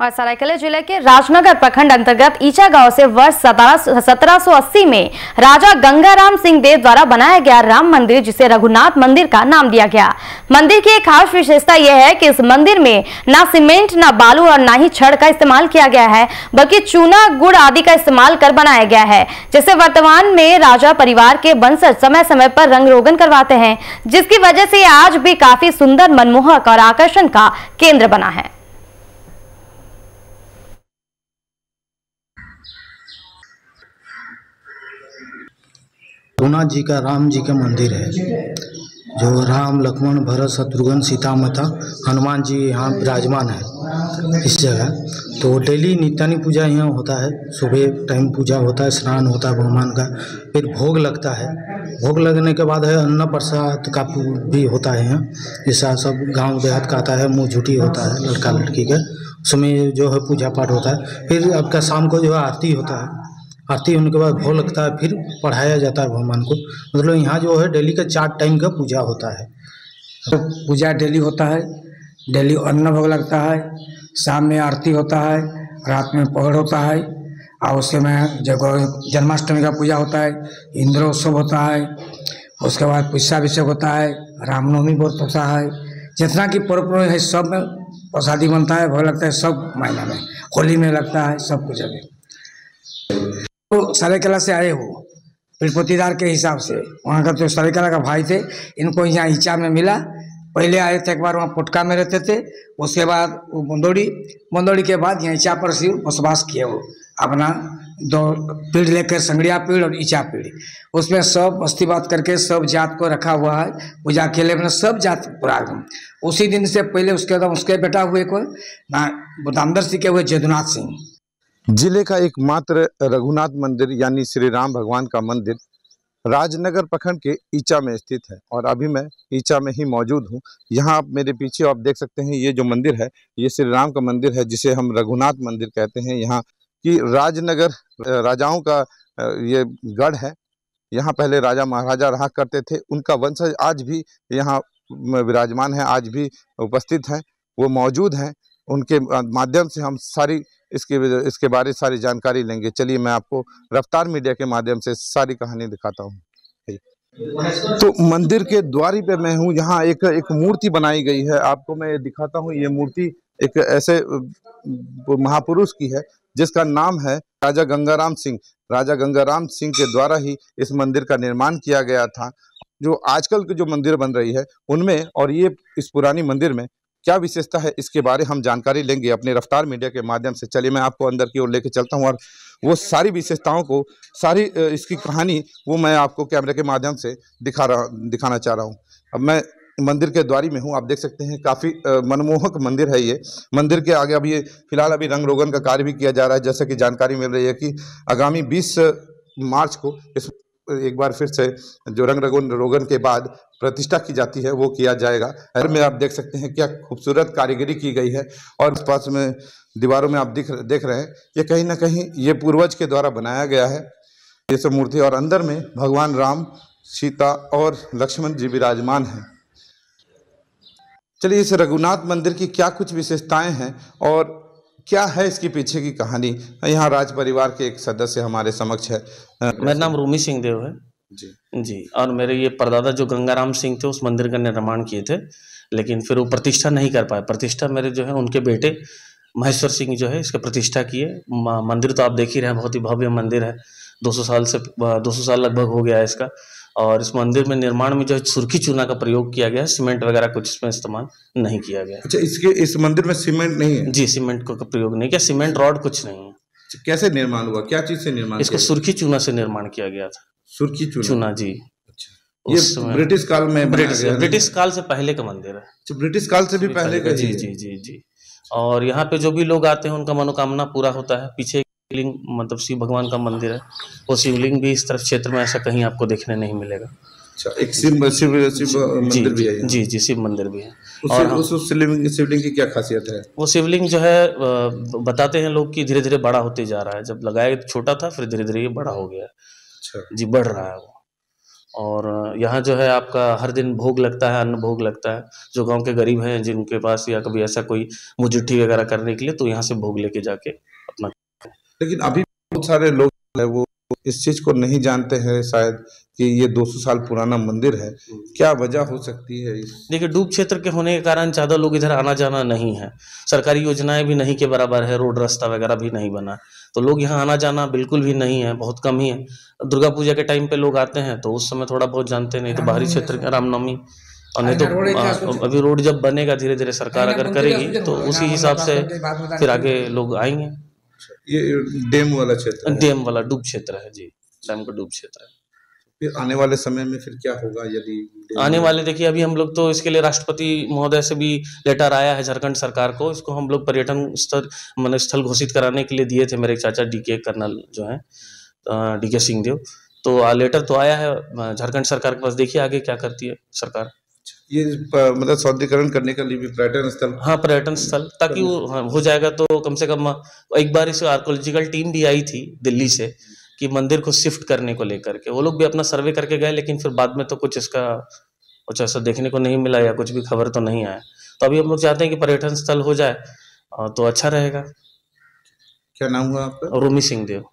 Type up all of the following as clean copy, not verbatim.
और सरायकेला जिले के राजनगर प्रखंड अंतर्गत ईचा गांव से वर्ष 1780 में राजा गंगाराम सिंह देव द्वारा बनाया गया राम मंदिर, जिसे रघुनाथ मंदिर का नाम दिया गया। मंदिर की एक खास विशेषता यह है कि इस मंदिर में ना सीमेंट, ना बालू और ना ही छड़ का इस्तेमाल किया गया है, बल्कि चूना, गुड़ आदि का इस्तेमाल कर बनाया गया है, जिसे वर्तमान में राजा परिवार के बंसर समय समय पर रंग रोगन करवाते हैं, जिसकी वजह से आज भी काफी सुंदर, मनमोहक और आकर्षण का केंद्र बना है। रघुनाथ जी का राम जी का मंदिर है, जो राम, लक्ष्मण, भरत, शत्रुघ्न, सीता माता, हनुमान जी यहाँ विराजमान है। इस जगह तो डेली नित्यानी पूजा यहाँ होता है। सुबह टाइम पूजा होता है, स्नान होता है भगवान का, फिर भोग लगता है। भोग लगने के बाद है अन्न प्रसाद का भी होता है यहाँ। जैसा सब गांव देहात का आता है, मुँह झूठी होता है लड़का लड़की का, उसमें जो है पूजा पाठ होता है। फिर आपका शाम को जो है आरती होता है, आरती होने के बाद भोग लगता है, फिर पढ़ाया जाता है भगवान को। मतलब यहाँ जो है डेली का 4 टाइम का पूजा होता है। तो पूजा डेली होता है, डेली अन्न भोग लगता है, शाम में आरती होता है, रात में पहर होता है, और उसके में जन्माष्टमी का पूजा होता है, इंद्रोत्सव होता है, उसके बाद पुष्याभिषेक होता है, रामनवमी व्रत होता है। जितना कि पर्व है सब में प्रसादी बनता है, भोग लगता है, सब महीना में होली में लगता है, सब पूजा में। तो सरायकेला से आए हो पीरपोतीदार के हिसाब से, वहाँ का तो सरायकेला का भाई थे, इनको यहाँ ईचा में मिला। पहले आए थे एक बार वहाँ पोटका में रहते थे, उसके बाद वो बंदौड़ी के बाद यहाँ ईचा पर शिव बसवास किए हो। अपना 2 पीढ़ी लेकर, संगड़िया पीढ़ और ईचा पीढ़, उसमें सब बस्ती बात करके सब जात को रखा हुआ है पूजा के लिए। मैंने सब जात पूरा एकदम उसी दिन से पहले उसके बेटा हुए को दामोदर सिंह के हुए जयदुनाथ सिंह। जिले का एकमात्र रघुनाथ मंदिर यानी श्री राम भगवान का मंदिर राजनगर प्रखंड के ईचा में स्थित है, और अभी मैं ईचा में ही मौजूद हूं। यहां आप मेरे पीछे आप देख सकते हैं, ये जो मंदिर है ये श्री राम का मंदिर है, जिसे हम रघुनाथ मंदिर कहते हैं। यहाँ की राजनगर राजाओं का ये गढ़ है। यहाँ पहले राजा महाराजा रहा करते थे, उनका वंशज आज भी यहाँ विराजमान है, आज भी उपस्थित हैं, वो मौजूद हैं। उनके माध्यम से हम सारी इसके बारे सारी जानकारी लेंगे। चलिए मैं आपको रफ्तार मीडिया के माध्यम से सारी कहानी दिखाता हूँ। तो मंदिर के द्वारी पे मैं हूँ, यहाँ एक मूर्ति बनाई गई है, आपको मैं दिखाता हूँ। ये मूर्ति एक ऐसे महापुरुष की है जिसका नाम है राजा गंगाराम सिंह। राजा गंगाराम सिंह के द्वारा ही इस मंदिर का निर्माण किया गया था। जो आजकल के जो मंदिर बन रही है उनमें और ये इस पुरानी मंदिर में क्या विशेषता है, इसके बारे हम जानकारी लेंगे अपने रफ्तार मीडिया के माध्यम से। चलिए मैं आपको अंदर की ओर लेके चलता हूं, और वो सारी विशेषताओं को, सारी इसकी कहानी वो मैं आपको कैमरे के माध्यम से दिखाना चाह रहा हूं। अब मैं मंदिर के द्वारी में हूं, आप देख सकते हैं काफ़ी मनमोहक मंदिर है ये। मंदिर के आगे अभी फिलहाल अभी रंग रोगन का कार्य भी किया जा रहा है, जैसे कि जानकारी मिल रही है कि आगामी 20 मार्च को इस एक बार फिर से जो रंग रोगन के बाद प्रतिष्ठा की जाती है वो किया जाएगा। घर में आप देख सकते हैं क्या खूबसूरत कारीगरी की गई है, और पास में दीवारों में आप देख रहे हैं ये कहीं ना कहीं ये पूर्वज के द्वारा बनाया गया है ये सब मूर्ति। और अंदर में भगवान राम, सीता और लक्ष्मण जी विराजमान हैं। चलिए इस रघुनाथ मंदिर की क्या कुछ विशेषताएँ हैं और क्या है इसके पीछे की कहानी, यहाँ राज परिवार के एक सदस्य हमारे समक्ष है। मेरा नाम रूमी सिंह देव है जी, और मेरे ये परदादा जो गंगाराम सिंह थे उस मंदिर का निर्माण किए थे, लेकिन फिर वो प्रतिष्ठा नहीं कर पाए। प्रतिष्ठा मेरे जो है उनके बेटे महेश्वर सिंह जो है इसका प्रतिष्ठा किए। मंदिर तो आप देख ही रहे हैं, बहुत ही भव्य मंदिर है, 200 साल लगभग हो गया है इसका। और इस मंदिर में निर्माण में जो है सुर्खी चूना का प्रयोग किया गया है, सीमेंट वगैरह कुछ इसमें इस्तेमाल नहीं किया गया। अच्छा, इसके इस मंदिर में सीमेंट नहीं है जी, सीमेंट का प्रयोग नहीं किया, सीमेंट रॉड कुछ नहीं है। कैसे निर्माण हुआ, क्या चीज से निर्माण? इसको सुर्खी चूना से निर्माण किया गया था। सुर्खी चूना जी, ये ब्रिटिश काल में, ब्रिटिश काल से पहले का मंदिर है, ब्रिटिश काल से भी पहले का जी जी जी जी। और यहाँ पे जो भी लोग आते हैं उनका मनोकामना पूरा होता है। पीछे लिंग मतलब शिव भगवान का मंदिर है, वो शिवलिंग भी इस तरफ क्षेत्र में ऐसा कहीं आपको देखने नहीं मिलेगा। अच्छा, एक शिव मंदिर भी है जी जी, शिव मंदिर भी है। और उस शिवलिंग की क्या खासियत है? वो शिवलिंग जो है बताते हैं लोग कि धीरे धीरे बड़ा होते जा रहा है, जब लगाया छोटा था फिर धीरे धीरे ये बड़ा हो गया जी, बढ़ रहा है वो। और यहाँ जो है आपका हर दिन भोग लगता है, अन्न भोग लगता है। जो गांव के गरीब हैं जिनके पास या कभी ऐसा कोई मुजुट्ठी वगैरह करने के लिए, तो यहाँ से भोग लेके जाके अपना। लेकिन अभी बहुत सारे लोग है वो इस चीज़ को नहीं जानते हैं शायद कि ये 200 साल पुराना मंदिर है। क्या वजह हो सकती है? देखिए, डूब क्षेत्र के होने के कारण ज़्यादा लोग इधर आना जाना नहीं है, सरकारी योजनाएं भी नहीं के बराबर है, रोड रास्ता वगैरह भी नहीं बना, तो लोग यहाँ आना जाना बिल्कुल भी नहीं है, बहुत कम ही है। दुर्गा पूजा के टाइम पे लोग आते हैं तो उस समय थोड़ा बहुत जानते, नहीं तो बाहरी क्षेत्र के रामनवमी, और नहीं तो अभी रोड जब बनेगा धीरे धीरे सरकार अगर करेगी तो उसी हिसाब से फिर आगे लोग आएंगे। ये डैम वाला क्षेत्र, डैम वाला डूब क्षेत्र है जी, डैम का डूब क्षेत्र है। फिर आने वाले समय में फिर क्या होगा यदि आने वाले? देखिए, अभी हम लोग तो इसके लिए राष्ट्रपति महोदय से भी लेटर आया है झारखंड सरकार को, इसको हम लोग पर्यटन स्थल मन स्थल घोषित कराने के लिए दिए थे मेरे चाचा DK कर्नल जो है DK सिंहदेव, तो लेटर तो आया है झारखंड सरकार के पास। देखिए आगे क्या करती है सरकार। ये मतलब सौंदर्यीकरण करने के लिए भी पर्यटन स्थल, हाँ पर्यटन स्थल, ताकि वो हो जाएगा तो कम से कम। एक बार इस आर्कोलॉजिकल टीम भी आई थी दिल्ली से कि मंदिर को शिफ्ट करने को लेकर के, वो लोग भी अपना सर्वे करके गए, लेकिन फिर बाद में तो कुछ इसका कुछ ऐसा देखने को नहीं मिला या कुछ भी खबर तो नहीं आया। तो अभी हम लोग चाहते हैं कि पर्यटन स्थल हो जाए तो अच्छा रहेगा। क्या नाम हुआ आपका? रूमी सिंह देव।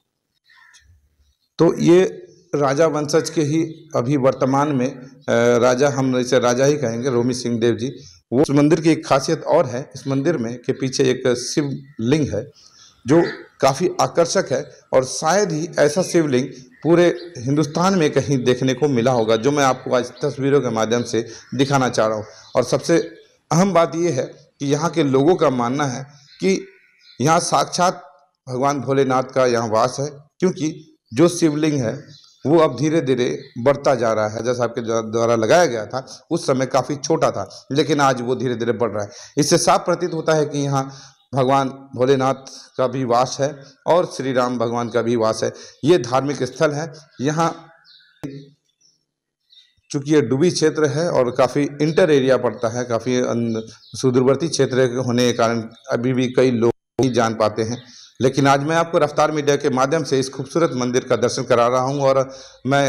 तो ये राजा वंशज के ही अभी वर्तमान में राजा, हम इसे राजा ही कहेंगे, रूमी सिंह देव जी। वो इस मंदिर की एक खासियत और है इस मंदिर में के पीछे एक शिवलिंग है जो काफ़ी आकर्षक है, और शायद ही ऐसा शिवलिंग पूरे हिंदुस्तान में कहीं देखने को मिला होगा, जो मैं आपको आज तस्वीरों के माध्यम से दिखाना चाह रहा हूँ। और सबसे अहम बात यह है कि यहाँ के लोगों का मानना है कि यहाँ साक्षात भगवान भोलेनाथ का यहाँ वास है, क्योंकि जो शिवलिंग है वो अब धीरे धीरे बढ़ता जा रहा है। जैसा आपके द्वारा लगाया गया था उस समय काफ़ी छोटा था, लेकिन आज वो धीरे धीरे बढ़ रहा है। इससे साफ प्रतीत होता है कि यहाँ भगवान भोलेनाथ का भी वास है और श्री राम भगवान का भी वास है। ये धार्मिक स्थल है। यहाँ चूँकि ये डूबी क्षेत्र है और काफ़ी इंटर एरिया पड़ता है, काफ़ी सुदूरवर्ती क्षेत्र होने के कारण अभी भी कई लोग नहीं जान पाते हैं, लेकिन आज मैं आपको रफ्तार मीडिया के माध्यम से इस खूबसूरत मंदिर का दर्शन करा रहा हूं, और मैं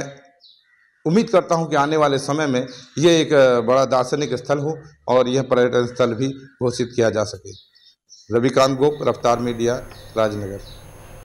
उम्मीद करता हूं कि आने वाले समय में ये एक बड़ा दार्शनिक स्थल हो और यह पर्यटन स्थल भी घोषित किया जा सके। रविकांत गोप, रफ्तार मीडिया, राजनगर।